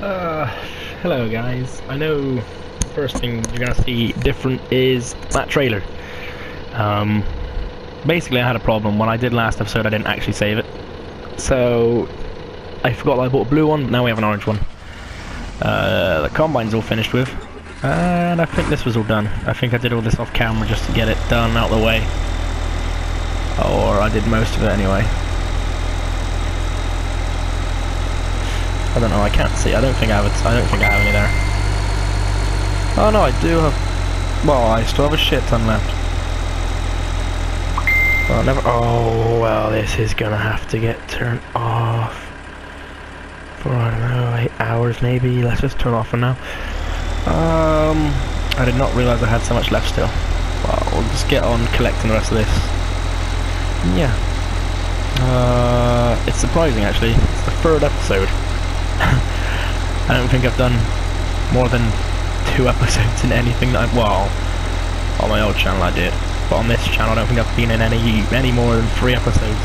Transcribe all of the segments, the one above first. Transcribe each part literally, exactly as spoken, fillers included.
Uh, hello guys, I know the first thing you're gonna see different is that trailer. Um, basically I had a problem. When I did last episode I didn't actually save it, so I forgot that I bought a blue one, but now we have an orange one. Uh, the combine's all finished with, and I think this was all done. I think I did all this off camera just to get it done out of the way, or I did most of it anyway. I don't know. I can't see. I don't think I have. A I don't think I have any there. Oh no, I do have. Well, I still have a shit ton left. Well, never. Oh well, this is gonna have to get turned off for I don't know eight hours maybe. Let's just turn off for now. Um, I did not realize I had so much left still. Well, we'll just get on collecting the rest of this. Yeah. Uh, it's surprising actually. It's the third episode. I don't think I've done more than two episodes in anything that I've, well, on my old channel I did, but on this channel I don't think I've been in any any more than three episodes,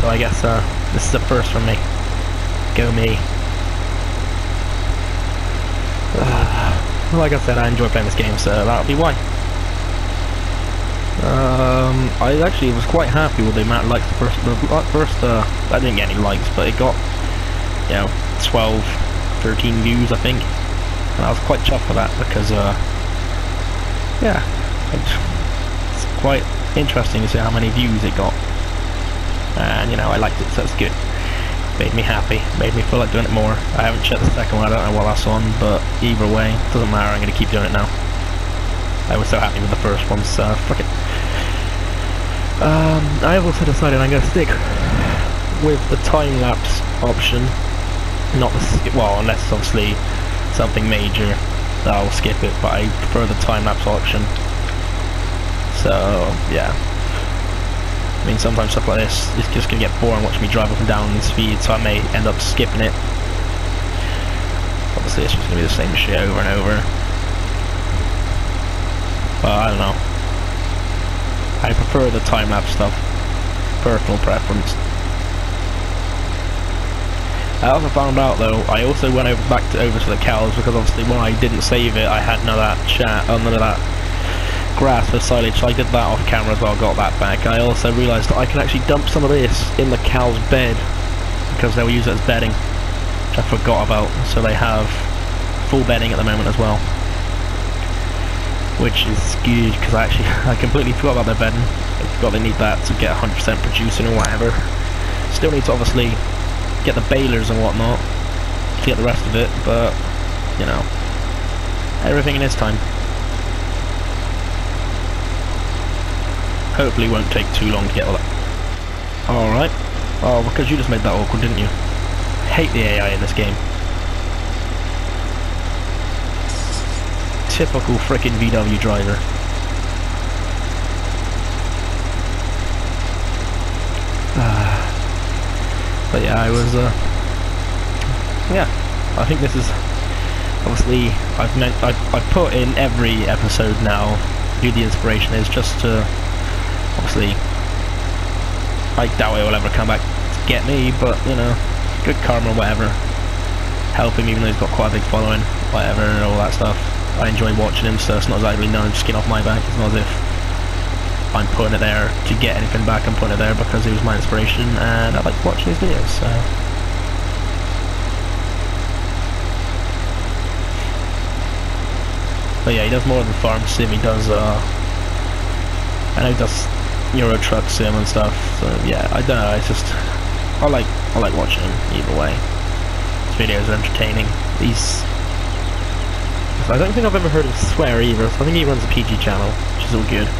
so I guess uh, this is the first for me. Go me. Uh, like I said, I enjoy playing this game, so that'll be why. Um, I actually was quite happy with the amount of likes the first, the first uh, I didn't get any likes, but it got, you know, twelve, thirteen views I think, and I was quite chuffed for that because, uh, yeah, it's quite interesting to see how many views it got, and you know, I liked it, so it's good. Made me happy, made me feel like doing it more. I haven't checked the second one, I don't know what that's on, but either way, it doesn't matter, I'm going to keep doing it now. I was so happy with the first one, so fuck it. Um, I have also decided I'm going to stick with the time-lapse option. Not the skip, well, unless it's obviously something major, I'll skip it, but I prefer the time-lapse option. So, yeah. I mean, sometimes stuff like this is just going to get boring watching me drive up and down in speed, so I may end up skipping it. Obviously, it's just going to be the same shit over and over. Well, I don't know. I prefer the time-lapse stuff. Personal preference. I also found out though, I also went over back to over to the cows because obviously when I didn't save it I had none of that chat, none of that grass for silage, so I did that off camera as well, got that back. I also realised that I could actually dump some of this in the cow's bed because they will use it as bedding, which I forgot about, so they have full bedding at the moment as well, which is good because I actually, I completely forgot about their bedding. I forgot they need that to get one hundred percent producing or whatever. Still need to obviously get the balers and whatnot to get the rest of it, but you know, everything in its time. Hopefully it won't take too long to get all that. Alright. Oh, because you just made that awkward, didn't you? I hate the A I in this game. Typical frickin' V W driver. But yeah, I was, uh, yeah, I think this is, obviously, I've meant, I've, I've put in every episode now, who the inspiration is, just to, obviously, I doubt it will ever come back to get me, but, you know, good karma, whatever, help him, even though he's got quite a big following, whatever, and all that stuff. I enjoy watching him, so it's not exactly, no, I'm just skin off my back, it's not as if I'm putting it there to get anything back. I'm putting it there because he was my inspiration and I like watching his videos, so but yeah, he does more than farm sim, he does uh I know he does Euro truck sim and stuff, so yeah, I don't know, it's just I like I like watching him either way. His videos are entertaining. He's I don't think I've ever heard him swear either, so I think he runs a P G channel, which is all good.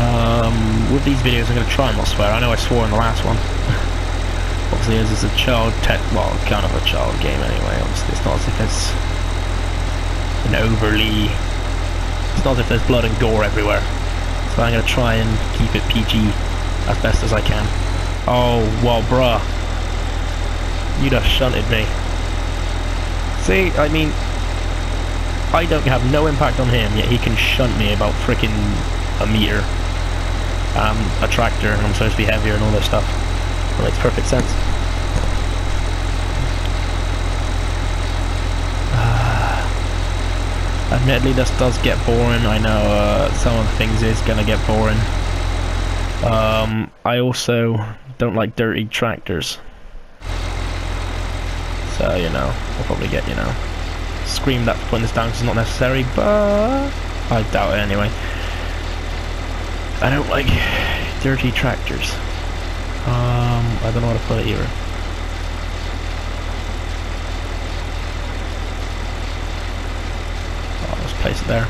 Um, with these videos I'm going to try and not swear. I know I swore in the last one. Obviously this is a child tech, well, kind of a child game anyway, obviously it's not as if it's an overly, it's not as if there's blood and gore everywhere, so I'm going to try and keep it P G as best as I can. Oh, well bruh, you'd have shunted me. See, I mean, I don't have no impact on him, yet he can shunt me about freaking a meter. Um, a tractor, and I'm supposed to be heavier and all this stuff. It makes perfect sense. admittedly this does get boring. I know uh, some of the things is gonna get boring. Um, I also don't like dirty tractors. So, you know, I'll probably get, you know, screamed at for putting this down because it's not necessary, but I doubt it anyway. I don't like dirty tractors. Um, I don't know how to put it either. I'll just place it there.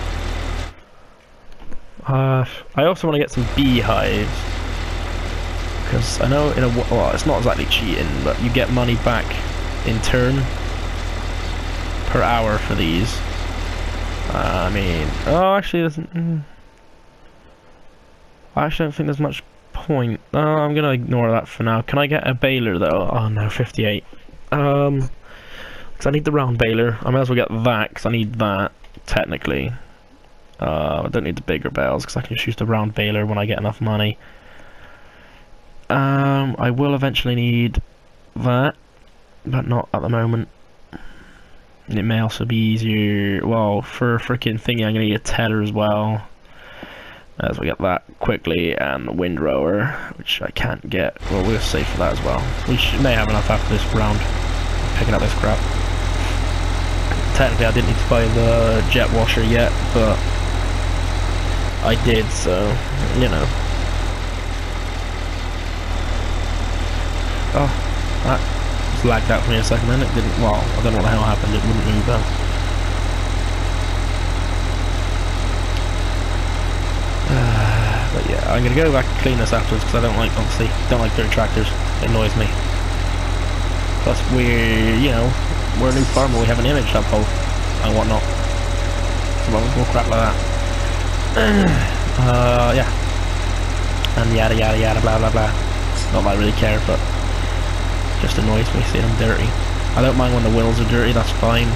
Uh, I also want to get some beehives, because I know in a well, it's not exactly cheating, but you get money back in turn per hour for these. Uh, I mean, oh, actually, there's, mm, I actually don't think there's much point. Uh, I'm gonna ignore that for now. Can I get a baler though? Oh no, fifty-eight. Um, because I need the round baler. I might as well get that because I need that technically. Uh, I don't need the bigger bales because I can just use the round baler when I get enough money. Um, I will eventually need that, but not at the moment. And it may also be easier. Well, for a freaking thingy, I'm gonna need a tether as well. As we get that quickly, and the windrower, which I can't get. Well, we're safe for that as well. We should, may have enough after this round. Picking up this crap. Technically, I didn't need to buy the jet washer yet, but I did, so, you know. Oh, that just lagged out for me a second, then it didn't, well, I don't know what the hell happened, it wouldn't move though. Uh, but yeah, I'm gonna go back and clean this afterwards, because I don't like, obviously, don't like dirty tractors, it annoys me. Plus we're, you know, we're a new farmer, we have an image to uphold, and whatnot. So more crap like that. Uh, yeah. And yada yada yada blah blah blah. Not that I really care, but just annoys me seeing them dirty. I don't mind when the wheels are dirty, that's fine.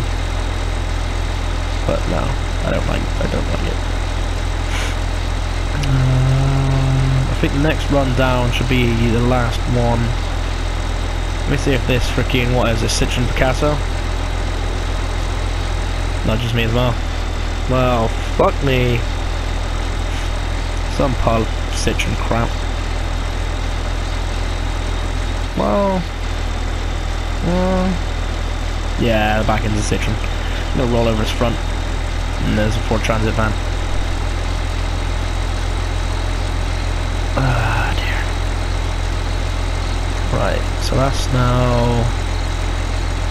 But no, I don't like, I don't like it. Uh, I think the next run down should be the last one. Let me see if this freaking, what is this, Citroen Picasso? Nudges me as well. Well, fuck me. Some pile of Citroen crap. Well, well, yeah, the back end's a Citroen. No rollovers front, and there's a Ford Transit van. Ah, dear. Right, so that's now.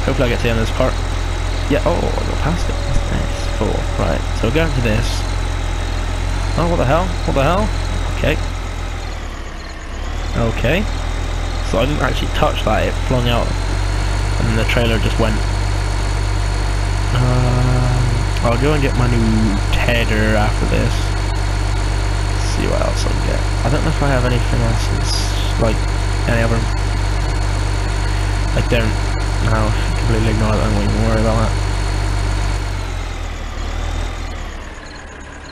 Hopefully I get to the end of this part. Yeah, oh, I got past it. That's nice. Cool. Right, so we're going to this. Oh, what the hell? What the hell? Okay. Okay. So I didn't actually touch that, it flung out. And then the trailer just went. Uh, I'll go and get my new tether after this. See what else I can get. I don't know if I have anything else that's like any other. I don't know. Completely ignore it. I don't even worry about that.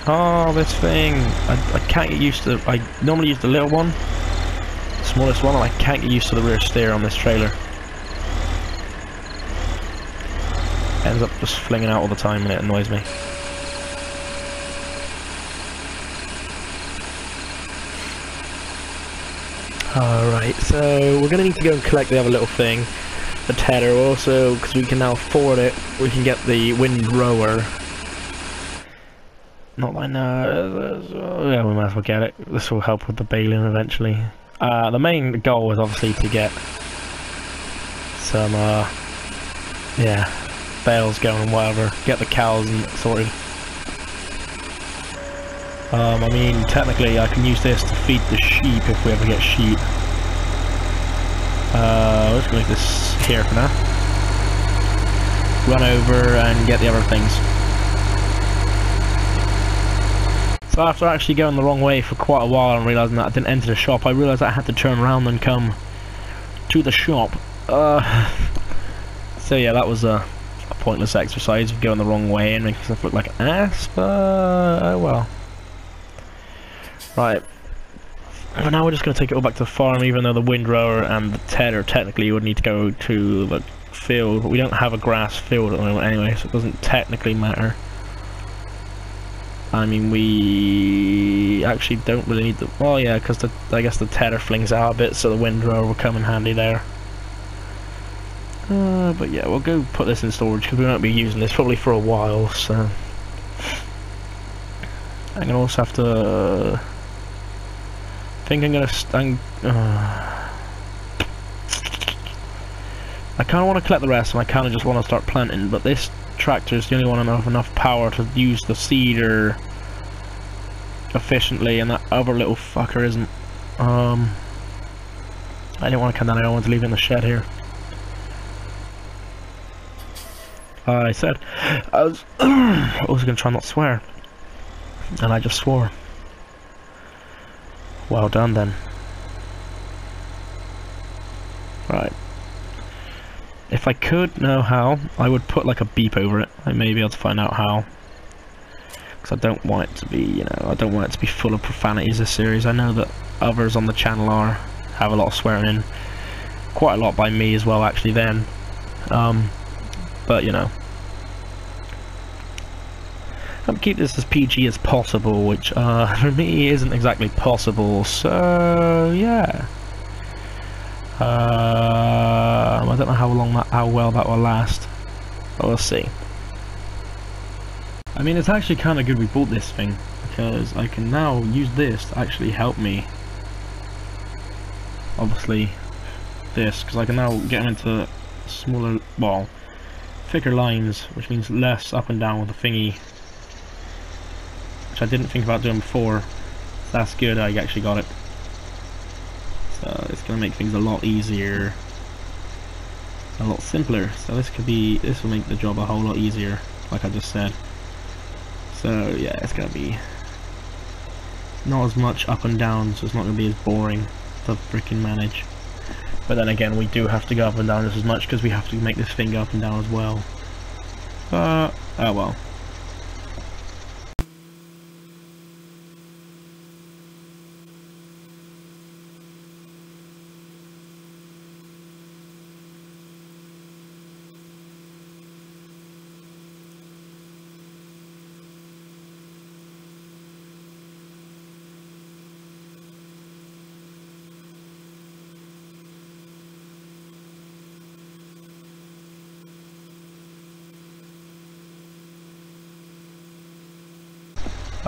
Oh, this thing. I, I can't get used to. I normally use the little one, the smallest one, and I can't get used to the rear steer on this trailer. It ends up just flinging out all the time, and it annoys me. Alright, so we're going to need to go and collect the other little thing, the tether also, because we can now afford it, we can get the windrower. Not like no, uh, yeah, we might as well get it, this will help with the baling eventually. Uh, the main goal is obviously to get some, uh, yeah, bales going and whatever, get the cows and sorted. Um, I mean, technically I can use this to feed the sheep if we ever get sheep. Uh, we're just going to leave this here for now. Run over and get the other things. So after actually going the wrong way for quite a while and realising that I didn't enter the shop, I realised I had to turn around and come to the shop. Uh, so yeah, that was a, a pointless exercise of going the wrong way and making stuff look like an ass, but oh well. Right, but now we're just going to take it all back to the farm, even though the windrower and the tether technically would need to go to the field, but we don't have a grass field at the moment anyway, so it doesn't technically matter. I mean, we actually don't really need the... Well, yeah, because the, I guess the tether flings out a bit, so the windrow will come in handy there. Uh, but yeah, we'll go put this in storage, because we won't be using this probably for a while, so... I'm going to also have to... Uh, I think I'm going to... Uh, I kind of want to collect the rest, and I kind of just want to start planting, but this... tractor is the only one I have enough power to use the seeder efficiently, and that other little fucker isn't. Um, I didn't want to come down. I don't want to leave it in the shed here. I said I was also gonna try not to swear, and I just swore. Well done then. Right. If I could know how, I would put like a beep over it. I may be able to find out how, because I don't want it to be, you know, I don't want it to be full of profanities this series. I know that others on the channel are have a lot of swearing in, quite a lot by me as well actually then, um, but you know, I'm keep this as P G as possible, which uh, for me isn't exactly possible, so yeah. Uh, I don't know how long that, how well that will last, but we'll see. I mean, it's actually kind of good we bought this thing, because I can now use this to actually help me. Obviously, this, because I can now get into smaller, well, thicker lines, which means less up and down with the thingy, which I didn't think about doing before. That's good, I actually got it. Uh, it's going to make things a lot easier, a lot simpler, so this could be, this will make the job a whole lot easier, like I just said. So yeah, it's going to be not as much up and down, so it's not going to be as boring to freaking manage. But then again, we do have to go up and down just as much, because we have to make this thing go up and down as well, but oh well.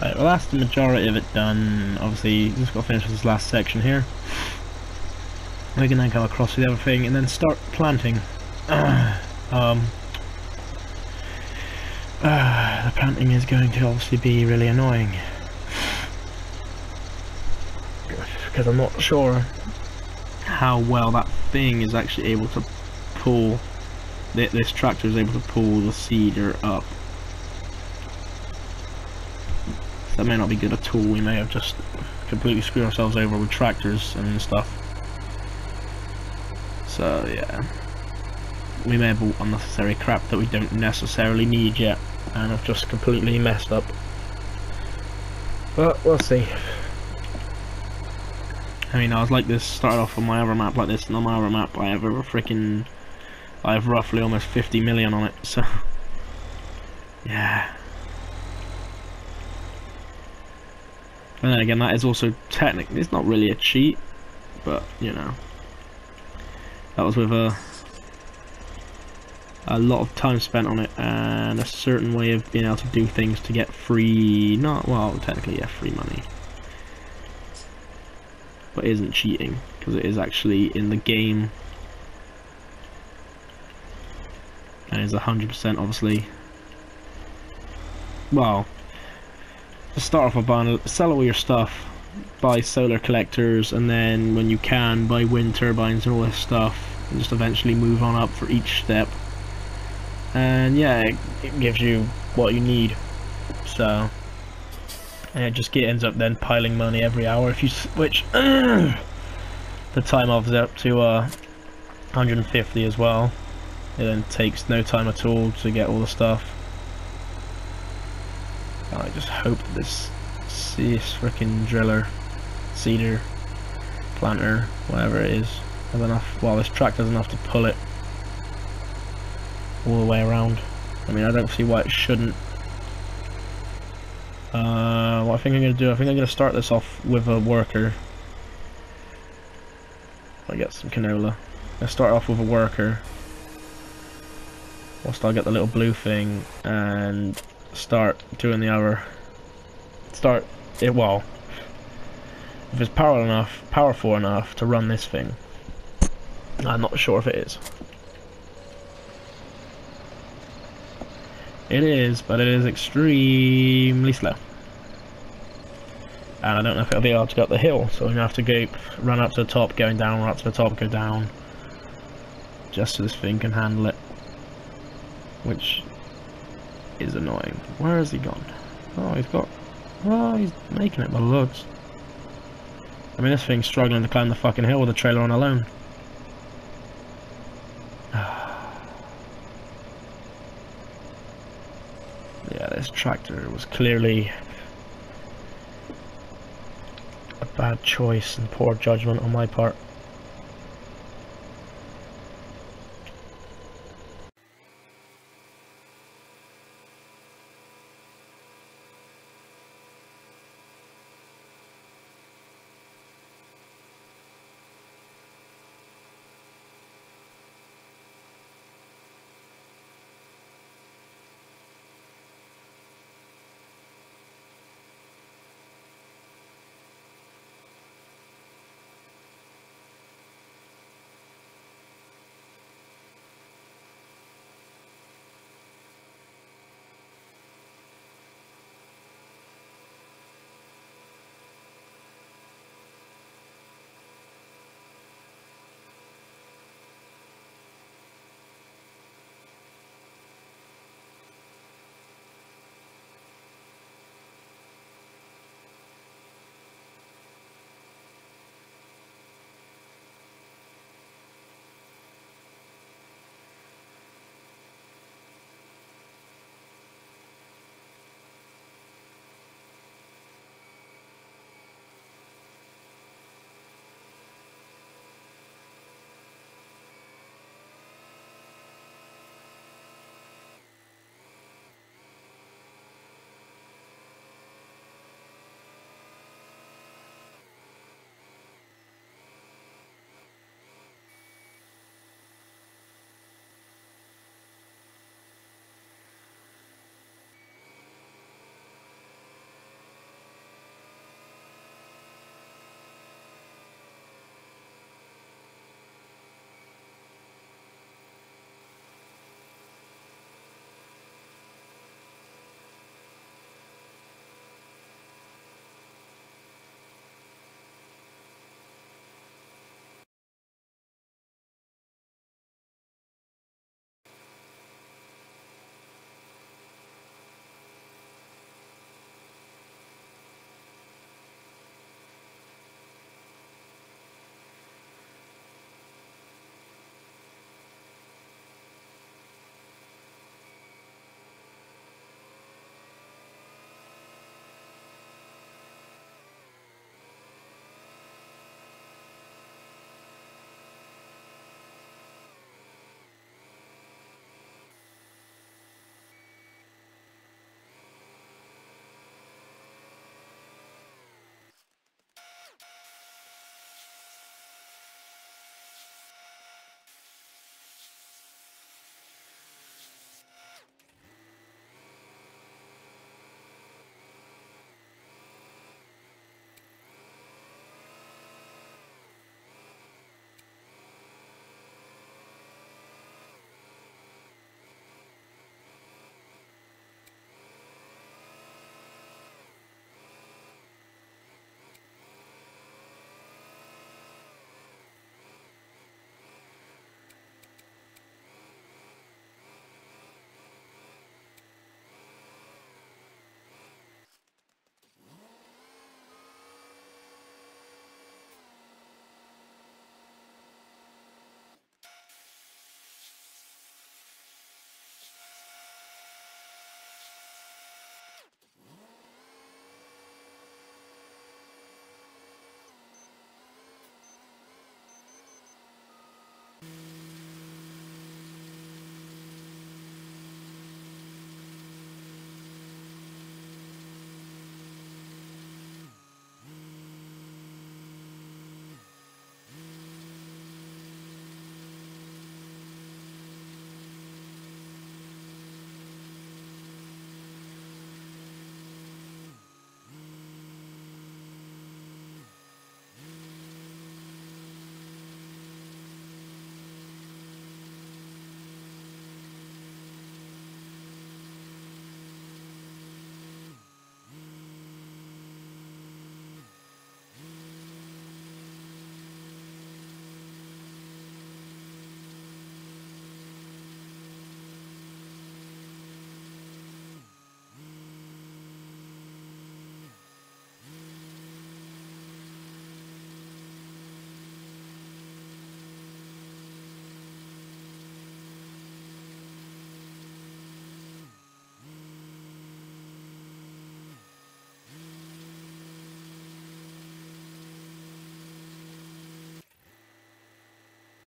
Right, well, that's the majority of it done. Obviously, just got to finish with this last section here. We can then come across with the other thing and then start planting. um, uh, the planting is going to obviously be really annoying, because I'm not sure how well that thing is actually able to pull, th this tractor is able to pull the seeder up. That may not be good at all. We may have just completely screwed ourselves over with tractors and stuff. So yeah, we may have bought unnecessary crap that we don't necessarily need yet, and I've just completely messed up. But we'll see. I mean, I was like this, started off on my other map like this, and on my other map I have a freaking, I have roughly almost fifty million on it. So yeah. And then again, that is also technically, it's not really a cheat, but you know, that was with a a lot of time spent on it and a certain way of being able to do things to get free, not, well, technically yeah, free money, but it isn't cheating because it is actually in the game and is one hundred percent obviously. Well, start off by buying, sell all your stuff, buy solar collectors, and then when you can buy wind turbines and all this stuff, and just eventually move on up for each step, and yeah, it, it gives you what you need. So and it just get, ends up then piling money every hour if you switch the time off up to uh, one hundred fifty as well. It then takes no time at all to get all the stuff. I just hope this, this freaking driller, seeder, planter, whatever it is, has enough, well, this tractor has enough to pull it all the way around. I mean, I don't see why it shouldn't. Uh, what I think I'm going to do, I think I'm going to start this off with a worker. I'll get some canola. Let's start off with a worker. Whilst I get the little blue thing and start doing the other. Start it well. If it's powerful enough, powerful enough to run this thing. I'm not sure if it is. It is, but it is extremely slow. And I don't know if it'll be able to go up the hill, so we're going to have to go, run up to the top, going down, run up to the top, go down. Just so this thing can handle it. Which is annoying. Where has he gone? Oh, he's got... Oh, he's making it by the looks. I mean, this thing's struggling to climb the fucking hill with a trailer on alone. Yeah, this tractor was clearly a bad choice and poor judgment on my part.